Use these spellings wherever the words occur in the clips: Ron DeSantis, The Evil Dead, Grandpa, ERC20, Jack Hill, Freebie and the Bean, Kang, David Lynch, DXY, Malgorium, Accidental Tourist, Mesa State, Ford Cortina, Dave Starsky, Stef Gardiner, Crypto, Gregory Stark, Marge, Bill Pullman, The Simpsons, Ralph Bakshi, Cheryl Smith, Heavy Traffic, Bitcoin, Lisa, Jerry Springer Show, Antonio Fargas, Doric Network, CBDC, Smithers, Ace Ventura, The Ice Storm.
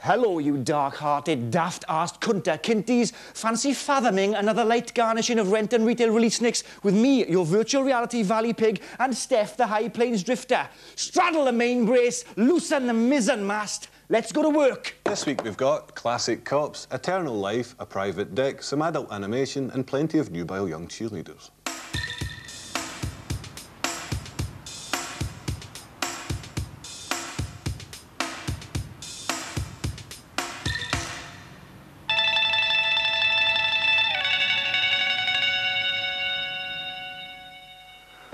Hello, you dark-hearted, daft-assed kunter-kinties. Fancy fathoming another light garnishing of rent and retail release nicks with me, your virtual reality valley pig, and Steph, the high plains drifter. Straddle the main brace, loosen the mizzen mast. Let's go to work. This week we've got Classic Cops, Eternal Life, A Private Dick, some adult animation, and plenty of nubile young cheerleaders.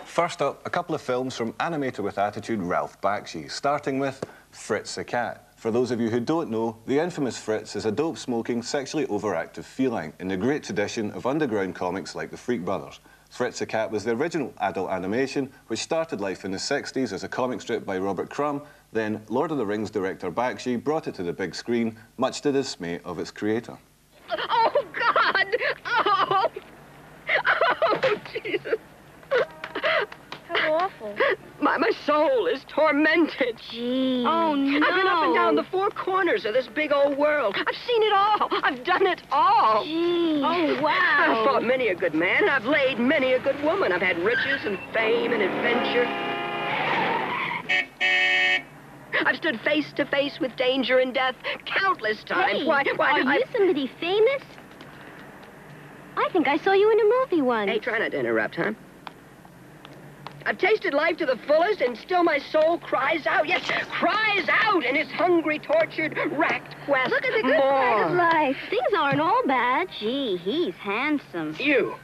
First up, a couple of films from animator with attitude Ralph Bakshi, starting with Fritz the Cat. For those of you who don't know, the infamous Fritz is a dope-smoking, sexually overactive feline in the great tradition of underground comics like the Freak Brothers. Fritz the Cat was the original adult animation, which started life in the 60s as a comic strip by Robert Crumb, then Lord of the Rings director Bakshi brought it to the big screen, much to the dismay of its creator. Oh, God! Oh! Oh, Jesus! Awful. My soul is tormented. Gee. Oh, no. I've been up and down the four corners of this big old world. I've seen it all. I've done it all. Gee. Oh, wow. I've fought many a good man, and I've laid many a good woman. I've had riches and fame and adventure. I've stood face to face with danger and death countless times. Hey, why are you somebody famous? I think I saw you in a movie once. Hey, try not to interrupt, huh? I've tasted life to the fullest, and still my soul cries out, yes, cries out in its hungry, tortured, racked quest. Look at the good side of life. Things aren't all bad. Gee, he's handsome. You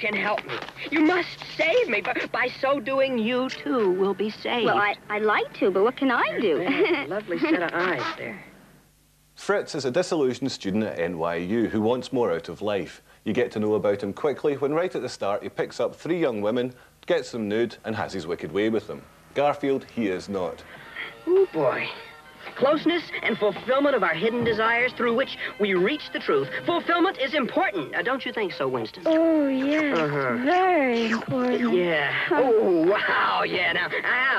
can help me. You must save me. But by so doing, you, too, will be saved. Well, I'd like to, but what can I do? Lovely set of eyes there. Fritz is a disillusioned student at NYU who wants more out of life. You get to know about him quickly when right at the start he picks up three young women, gets them nude, and has his wicked way with them. Garfield, he is not. Oh, boy. Closeness and fulfillment of our hidden desires through which we reach the truth. Fulfillment is important. Now, don't you think so, Winston? Oh, yes. Very important. Yeah. Oh, wow, yeah.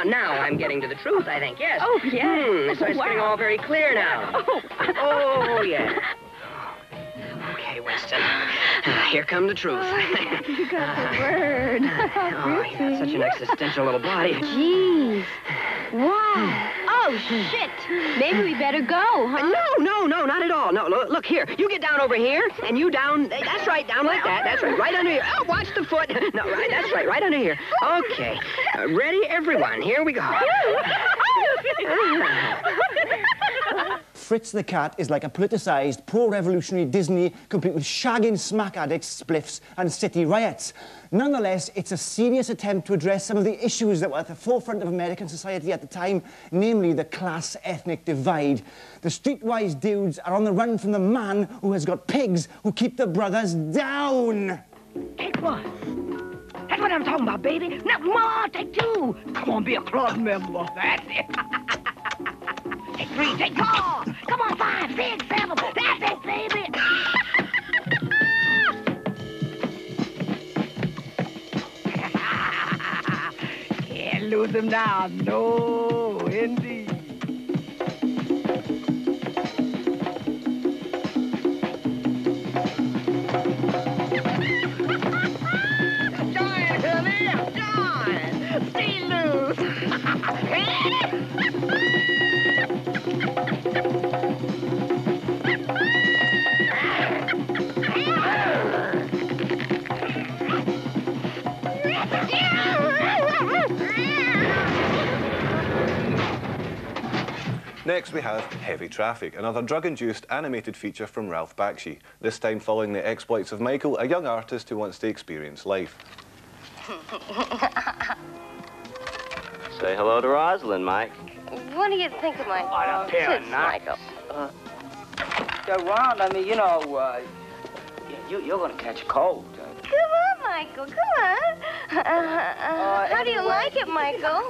Now I'm getting to the truth, I think, yes. Oh, yeah. It's getting all very clear now. Oh, yeah. Okay, Winston. Here comes the truth. Oh, you got the word. Oh, you got such an existential little body. Jeez. Wow. Oh, shit. Maybe we better go, huh? No, not at all. No, look here. You get down over here, and you down. That's right, down like that. That's right. Right under here. Oh, watch the foot. No, right. That's right. Right under here. Okay. Ready, everyone? Here we go. Fritz the Cat is like a politicised, pro-revolutionary Disney complete with shagging smack addicts, spliffs and city riots. Nonetheless, it's a serious attempt to address some of the issues that were at the forefront of American society at the time, namely the class-ethnic divide. The streetwise dudes are on the run from the man who has got pigs who keep the brothers down. Take one. That's what I'm talking about, baby. Now, come on, take two. Come on, be a club member. That's it. Take three, take four. Come on, 5, 6, 7. That's it, baby. Can't lose them now. No, indeed. Next we have Heavy Traffic, another drug-induced animated feature from Ralph Bakshi, this time following the exploits of Michael, a young artist who wants to experience life. Say hello to Rosalind, Mike. What do you think of my kids, Michael? They're wild. I mean, you know, you're going to catch a cold. Come on, Michael, come on. How do you like it, Michael?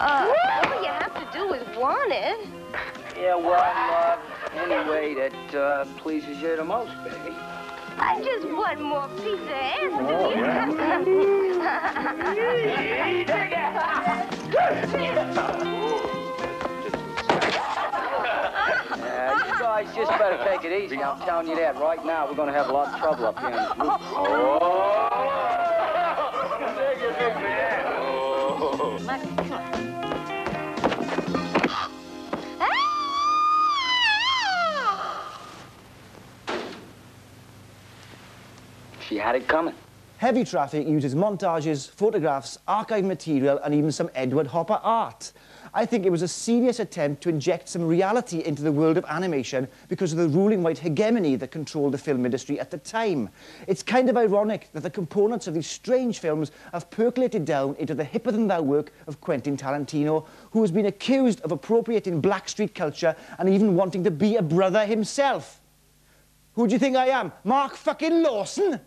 All you have to do is want it. Yeah, well, any way that pleases you the most, baby. I just want more pizza and guys just better take it easy. I'm telling you that right now. We're going to have a lot of trouble up here in this group. Oh! Take your big man. Oh! She had it coming. Heavy Traffic uses montages, photographs, archive material, and even some Edward Hopper art. I think it was a serious attempt to inject some reality into the world of animation because of the ruling white hegemony that controlled the film industry at the time. It's kind of ironic that the components of these strange films have percolated down into the hipper-than-thou work of Quentin Tarantino, who has been accused of appropriating black street culture and even wanting to be a brother himself. Who do you think I am? Mark fucking Lawson?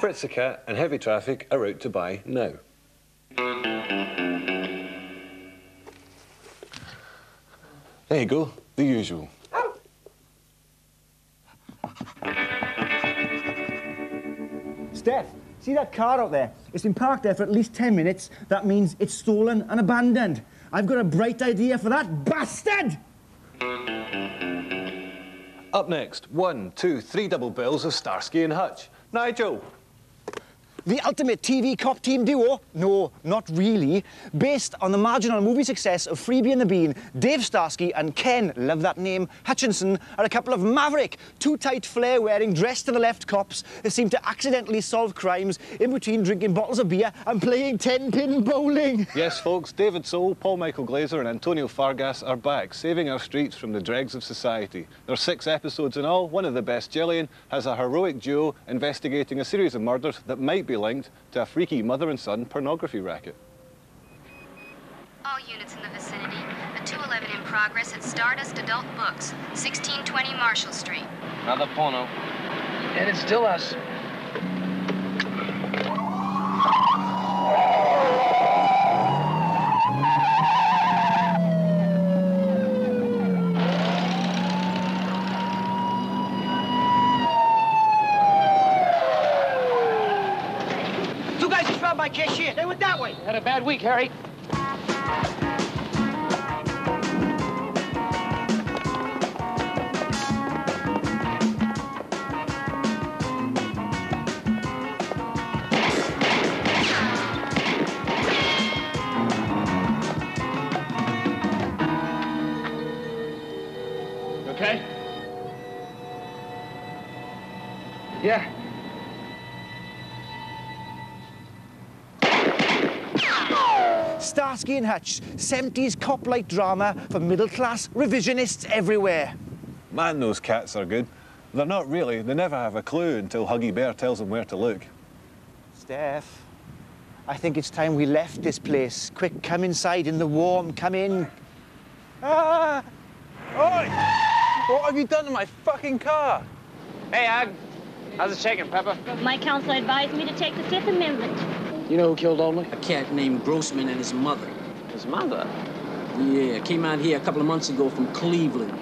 Fritz the Cat and Heavy Traffic are out to buy now. There you go, the usual. Steph, see that car out there? It's been parked there for at least 10 minutes. That means it's stolen and abandoned. I've got a bright idea for that bastard! Up next, 1, 2, 3 double bills of Starsky and Hutch. Nigel! The ultimate TV cop team duo, no, not really, based on the marginal movie success of Freebie and the Bean, Dave Starsky and Ken, love that name, Hutchinson are a couple of maverick, too-tight flare-wearing, dressed-to-the-left cops who seem to accidentally solve crimes in between drinking bottles of beer and playing 10-pin bowling. Yes, folks, David Soul, Paul Michael Glazer and Antonio Fargas are back, saving our streets from the dregs of society. There are 6 episodes in all. One of the best, Gillian, has a heroic duo investigating a series of murders that might be linked to a freaky mother-and-son pornography racket. All units in the vicinity, a 211 in progress at Stardust Adult Books, 1620 Marshall Street. Another porno. And it's still us. My cashier. They went that way. Had a bad week, Harry. Okay? Yeah. Starsky and Hutch, 70s cop-like drama for middle-class revisionists everywhere. Man, those cats are good. They're not really. They never have a clue until Huggy Bear tells them where to look. Steph, I think it's time we left this place. Quick, come inside in the warm. Come in. Ah! Oi! What have you done to my fucking car? Hey, Ag. How's it shaking, Pepper? My counsel advised me to take the Fifth Amendment. You know who killed Olney? A cat named Grossman and his mother. His mother? Yeah, came out here a couple of months ago from Cleveland.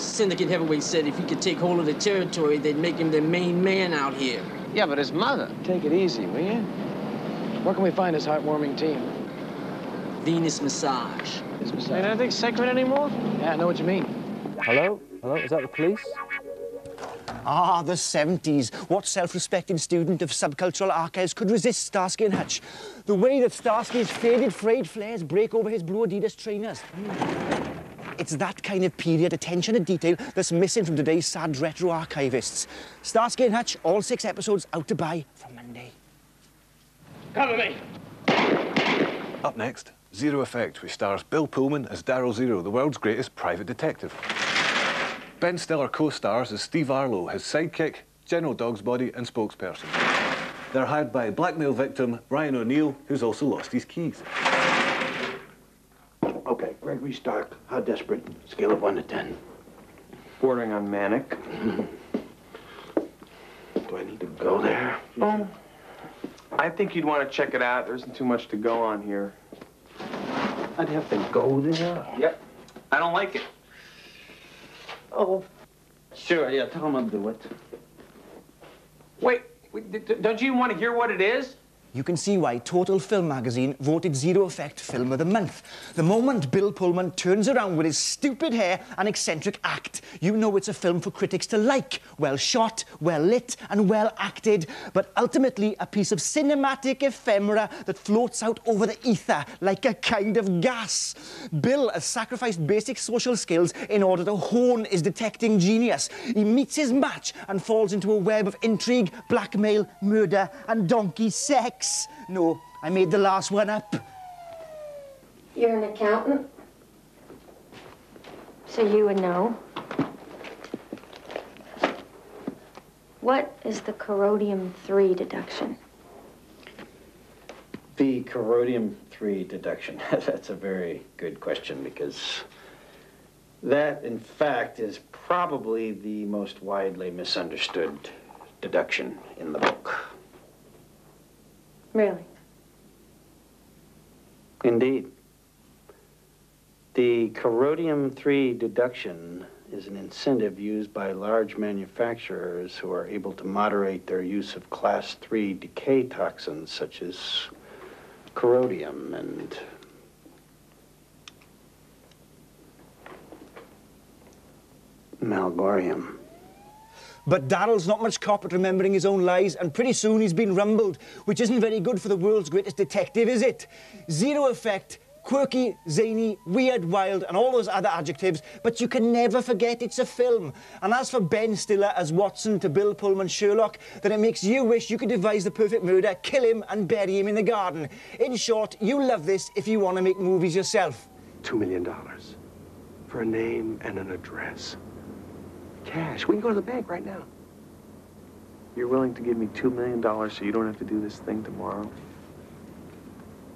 Syndicate Heavyweight said if he could take hold of the territory, they'd make him their main man out here. Yeah, but his mother. Take it easy, will you? Where can we find his heartwarming team? Venus Massage. Is massage. Ain't anything sacred anymore? Yeah, I know what you mean. Hello? Hello? Is that the police? Ah, the 70s. What self-respecting student of subcultural archives could resist Starsky and Hutch? The way that Starsky's faded frayed flares break over his blue Adidas trainers. It's that kind of period attention to detail that's missing from today's sad retro archivists. Starsky and Hutch, all 6 episodes out to buy from Monday. Cover me! Up next, Zero Effect, which stars Bill Pullman as Darryl Zero, the world's greatest private detective. Ben Stiller co-stars as Steve Arlo, his sidekick, General Dogsbody and spokesperson. They're hired by blackmail victim Ryan O'Neill, who's also lost his keys. Okay, Gregory Stark, how desperate? Scale of 1 to 10. Bordering on manic. Do I need to go there? I think you'd want to check it out. There isn't too much to go on here. I'd have to go there? Yep. I don't like it. Oh. Sure, yeah, tell him I'll do it. Wait, don't you want to hear what it is? You can see why Total Film Magazine voted Zero Effect Film of the Month. The moment Bill Pullman turns around with his stupid hair and eccentric act, you know it's a film for critics to like. Well shot, well lit, and well acted, but ultimately a piece of cinematic ephemera that floats out over the ether like a kind of gas. Bill has sacrificed basic social skills in order to hone his detecting genius. He meets his match and falls into a web of intrigue, blackmail, murder, and donkey sex. No, I made the last one up. You're an accountant, so you would know. What is the Corrodium 3 deduction? The Corrodium 3 deduction. That's a very good question, because that, in fact, is probably the most widely misunderstood deduction in the book. Really? Indeed. The Corrodium 3 deduction is an incentive used by large manufacturers who are able to moderate their use of class 3 decay toxins such as corrodium and... malgorium. But Darryl's not much cop at remembering his own lies, and pretty soon he's been rumbled, which isn't very good for the world's greatest detective, is it? Zero Effect, quirky, zany, weird, wild, and all those other adjectives, but you can never forget it's a film. And as for Ben Stiller as Watson to Bill Pullman Sherlock, then it makes you wish you could devise the perfect murder, kill him, and bury him in the garden. In short, you love this if you want to make movies yourself. $2 million for a name and an address. Cash. We can go to the bank right now. You're willing to give me $2 million so you don't have to do this thing tomorrow?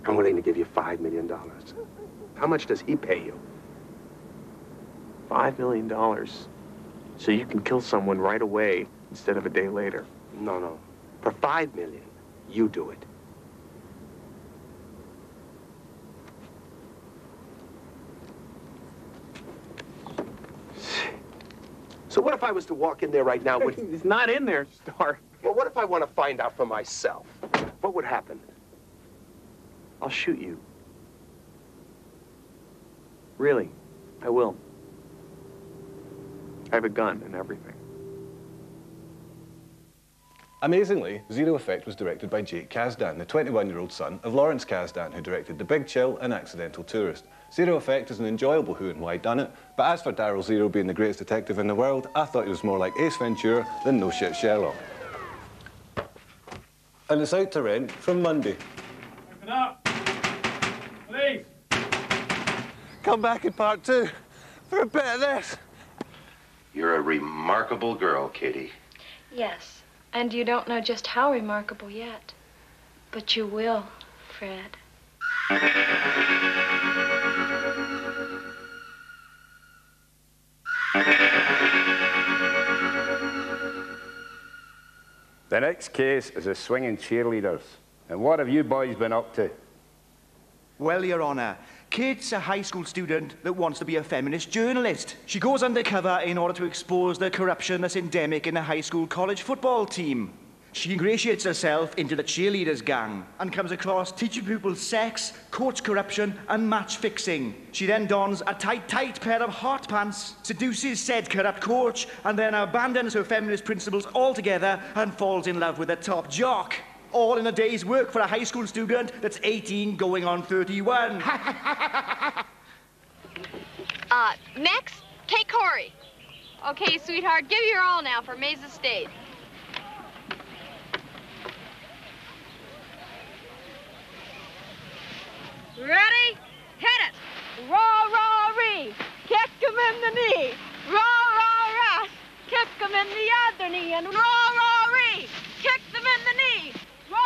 I'm willing to give you $5 million. How much does he pay you? $5 million. So you can kill someone right away instead of a day later. No. For $5 million, you do it. So what if I was to walk in there right now with... He's not in there, Star. Well, what if I want to find out for myself? What would happen? I'll shoot you. Really, I will. I have a gun and everything. Amazingly, Zero Effect was directed by Jake Kazdan, the 21-year-old son of Lawrence Kazdan, who directed The Big Chill and Accidental Tourist. Zero Effect is an enjoyable who and why done it, but as for Darryl Zero being the greatest detective in the world, I thought he was more like Ace Ventura than No Shit Sherlock. And it's out to rent from Monday. Open up! Please! Come back in part 2 for a bit of this. You're a remarkable girl, Katie. Yes. And you don't know just how remarkable yet, but you will, Fred. The next case is The Swinging Cheerleaders. And what have you boys been up to? Well, Your Honor, Kate's a high school student that wants to be a feminist journalist. She goes undercover in order to expose the corruption that's endemic in the high school college football team. She ingratiates herself into the cheerleaders gang and comes across teaching pupils sex, coach corruption, and match fixing. She then dons a tight pair of hot pants, seduces said corrupt coach, and then abandons her feminist principles altogether and falls in love with a top jock. All in a day's work for a high school student that's 18 going on 31. Next, Kate Corey. Okay, sweetheart, give your all now for Mesa State. Ready? Hit it! Raw, raw, ree! Kick him in the knee! Raw, raw, ras! Kick him in the other knee! And raw, raw, ree! Kick them in the knee! Raw,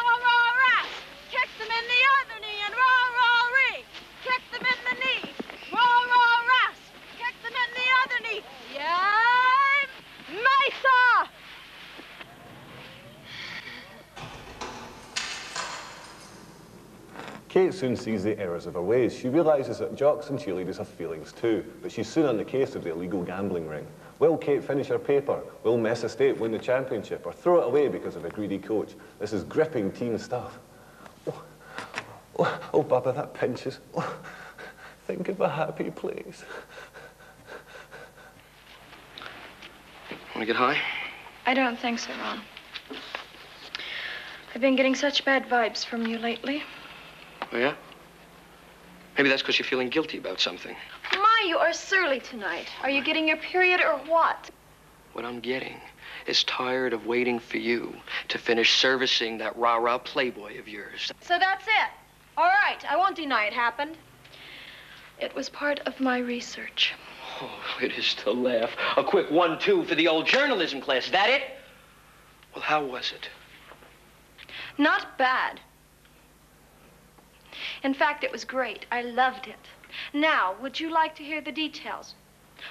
Kate soon sees the errors of her ways. She realizes that jocks and cheerleaders have feelings too, but she's soon on the case of the illegal gambling ring. Will Kate finish her paper? Will Mesa State win the championship or throw it away because of a greedy coach? This is gripping teen stuff. Oh, oh, oh Baba, that pinches. Oh, think of a happy place. Want to get high? I don't think so, Ron. I've been getting such bad vibes from you lately. Oh, yeah? Maybe that's because you're feeling guilty about something. My, you are surly tonight. Are you getting your period or what? What I'm getting is tired of waiting for you to finish servicing that rah-rah playboy of yours. So that's it. All right, I won't deny it happened. It was part of my research. Oh, it is to laugh. A quick 1-2 for the old journalism class, that it? Well, how was it? Not bad. In fact, it was great. I loved it. Now, would you like to hear the details?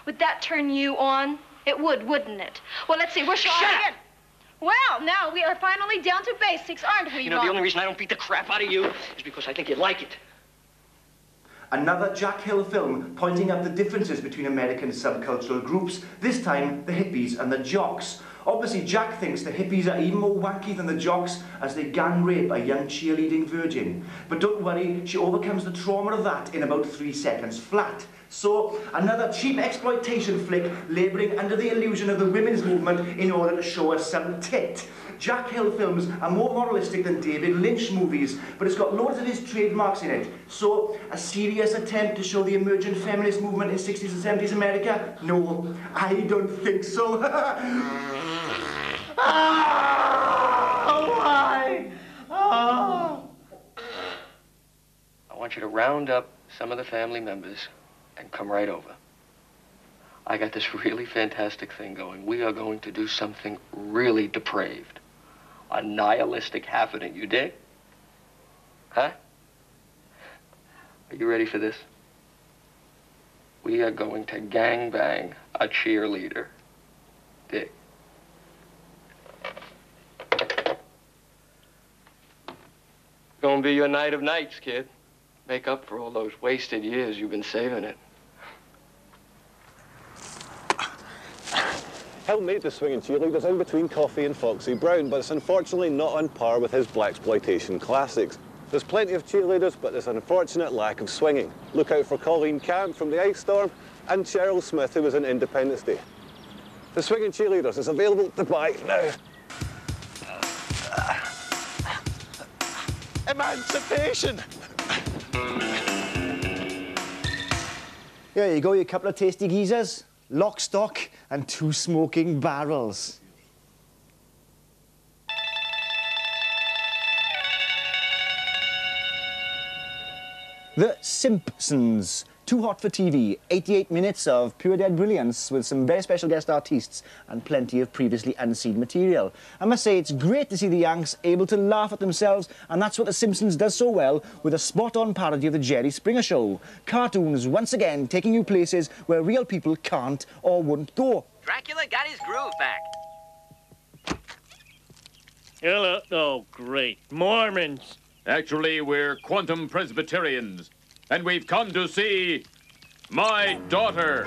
Would that turn you on? It would, wouldn't it? Well, let's see. We're shut up. Well, now we are finally down to basics, aren't we, Mom? The only reason I don't beat the crap out of you is because I think you'd like it. Another Jack Hill film pointing out the differences between American subcultural groups, this time the hippies and the jocks. Obviously, Jack thinks the hippies are even more wacky than the jocks as they gang rape a young cheerleading virgin. But don't worry, she overcomes the trauma of that in about 3 seconds flat. So, another cheap exploitation flick labouring under the illusion of the women's movement in order to show us some tit. Jack Hill films are more moralistic than David Lynch movies, but it's got loads of his trademarks in it. So, a serious attempt to show the emergent feminist movement in 60s and 70s America? No, I don't think so. Ah, why? Ah. I want you to round up some of the family members and come right over. I got this really fantastic thing going. We are going to do something really depraved. A nihilistic happening, you dig? Huh? Are you ready for this? We are going to gangbang a cheerleader. Dig? Gonna be your night of nights, kid. Make up for all those wasted years you've been saving it. Hill made The Swinging Cheerleaders in between Coffee and Foxy Brown, but it's unfortunately not on par with his blaxploitation classics. There's plenty of cheerleaders, but there's an unfortunate lack of swinging. Look out for Colleen Camp from The Ice Storm and Cheryl Smith, who was in Independence Day. The Swinging Cheerleaders is available to buy now. Emancipation! There you go, you couple of tasty geezers. Lock, stock, and 2 smoking barrels. The Simpsons. Too hot for TV. 88 minutes of pure dead brilliance with some very special guest artists and plenty of previously unseen material. I must say, it's great to see the Yanks able to laugh at themselves, and that's what The Simpsons does so well with a spot-on parody of the Jerry Springer Show. Cartoons, once again, taking you places where real people can't or won't go. Dracula got his groove back. Hello. Oh, great. Mormons. Actually, we're quantum Presbyterians. And we've come to see my daughter.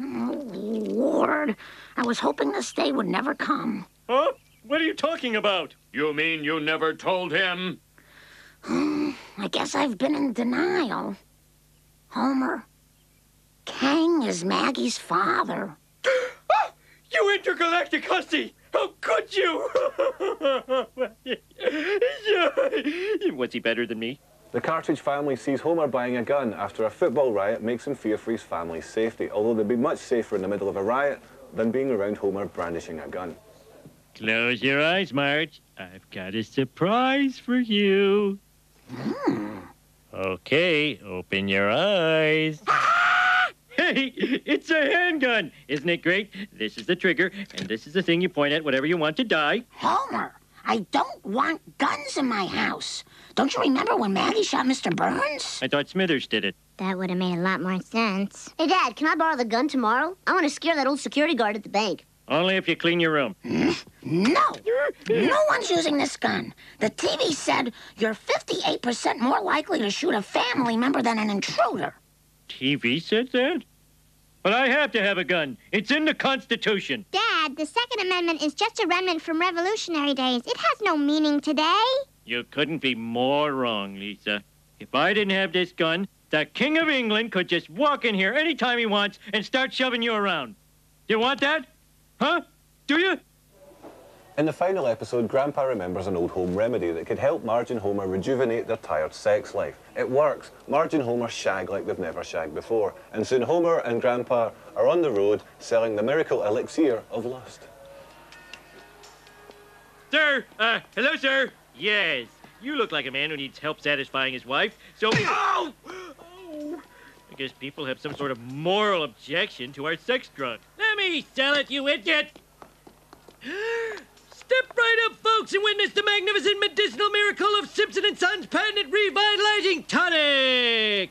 Oh, Lord. I was hoping this day would never come. Huh? What are you talking about? You mean you never told him? I guess I've been in denial. Homer, Kang is Maggie's father. Ah! You intergalactic hussy! How could you? Was he better than me? The Cartridge family sees Homer buying a gun after a football riot makes him fear for his family's safety, although they'd be much safer in the middle of a riot than being around Homer brandishing a gun. Close your eyes, Marge. I've got a surprise for you. Okay, open your eyes. Hey, it's a handgun. Isn't it great? This is the trigger, and this is the thing you point at whenever you want to die. Homer, I don't want guns in my house. Don't you remember when Maggie shot Mr. Burns? I thought Smithers did it. That would have made a lot more sense. Hey, Dad, can I borrow the gun tomorrow? I want to scare that old security guard at the bank. Only if you clean your room. No! No one's using this gun. The TV said you're 58% more likely to shoot a family member than an intruder. TV said that? But I have to have a gun. It's in the Constitution. Dad, the Second Amendment is just a remnant from revolutionary days. It has no meaning today. You couldn't be more wrong, Lisa. If I didn't have this gun, the King of England could just walk in here anytime he wants and start shoving you around. You want that? Huh? Do you? In the final episode, Grandpa remembers an old home remedy that could help Marge and Homer rejuvenate their tired sex life. It works. Marge and Homer shag like they've never shagged before, and soon Homer and Grandpa are on the road selling the miracle elixir of lust. Sir! Hello, sir! Yes, you look like a man who needs help satisfying his wife, so... Oh! Oh! I guess people have some sort of moral objection to our sex drug. Let me sell it, you idiot! Step right up, folks, and witness the magnificent medicinal miracle of Simpson & Sons' patented revitalizing tonic!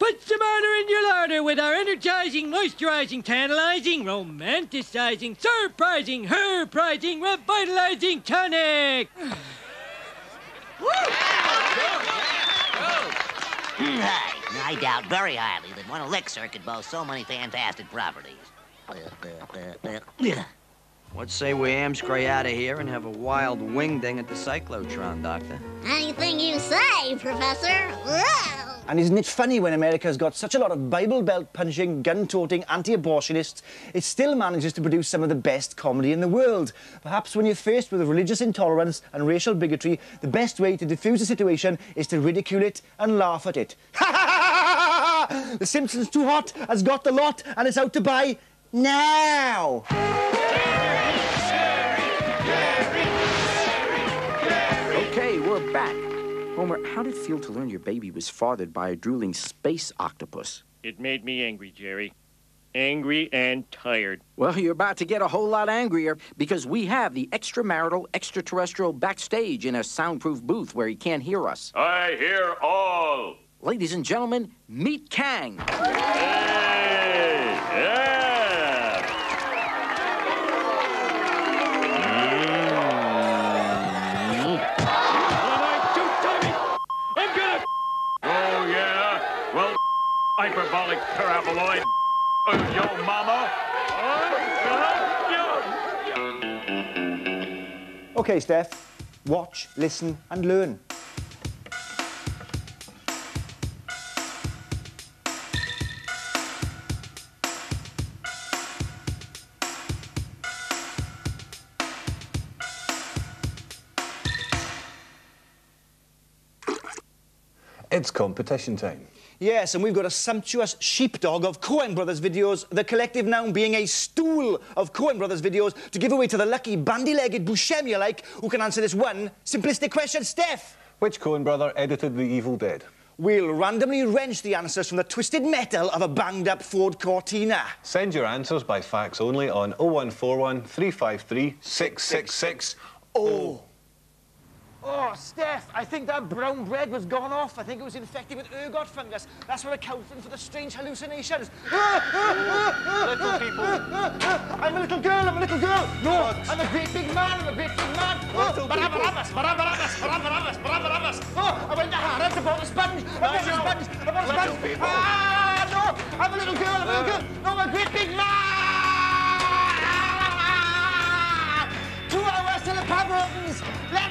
Put some honor in your larder with our energizing, moisturizing, tantalizing, romanticizing, surprising, herprizing, revitalizing tonic! I doubt very highly that one elixir could boast so many fantastic properties. What say we amscray out of here and have a wild wing-ding at the cyclotron, Doctor? Anything you say, Professor. Whoa. And isn't it funny when America's got such a lot of Bible belt-punching, gun-toting, anti-abortionists, it still manages to produce some of the best comedy in the world? Perhaps when you're faced with religious intolerance and racial bigotry, the best way to defuse the situation is to ridicule it and laugh at it. Ha! The Simpsons Too Hot has got the lot and it's out to buy now! We're back. Homer, how did it feel to learn your baby was fathered by a drooling space octopus? It made me angry, Jerry. Angry and tired. Well, you're about to get a whole lot angrier because we have the extramarital, extraterrestrial backstage in a soundproof booth where he can't hear us. I hear all. Ladies and gentlemen, meet Kang. Hey! Yeah! Hyperbolic paraboloid. Oh, yo, mama. Oh, yo. Okay, Steph. Watch, listen, and learn. It's competition time. Yes, and we've got a sumptuous sheepdog of Coen Brothers videos, the collective noun being a stool of Coen Brothers videos, to give away to the lucky bandy-legged Buscemi-alike who can answer this one simplistic question. Steph! Which Coen brother edited The Evil Dead? We'll randomly wrench the answers from the twisted metal of a banged-up Ford Cortina. Send your answers by fax only on 0141 353 666. Oh! Oh, Steph, I think that brown bread was gone off. I think it was infected with ergot fungus. That's what accounted for the strange hallucinations. Little people. I'm a little girl, I'm a little girl. No, I'm a great big man, I'm a great big man. Oh, Barabbas, Barabbas, Barabbas, Barabbas. Oh, I went to Harrods, I bought a sponge. I bought a sponge, I bought a sponge. Ah, no, I'm a little girl, I'm a little girl. No, I'm a great big man. 2 hours till the pub opens. Let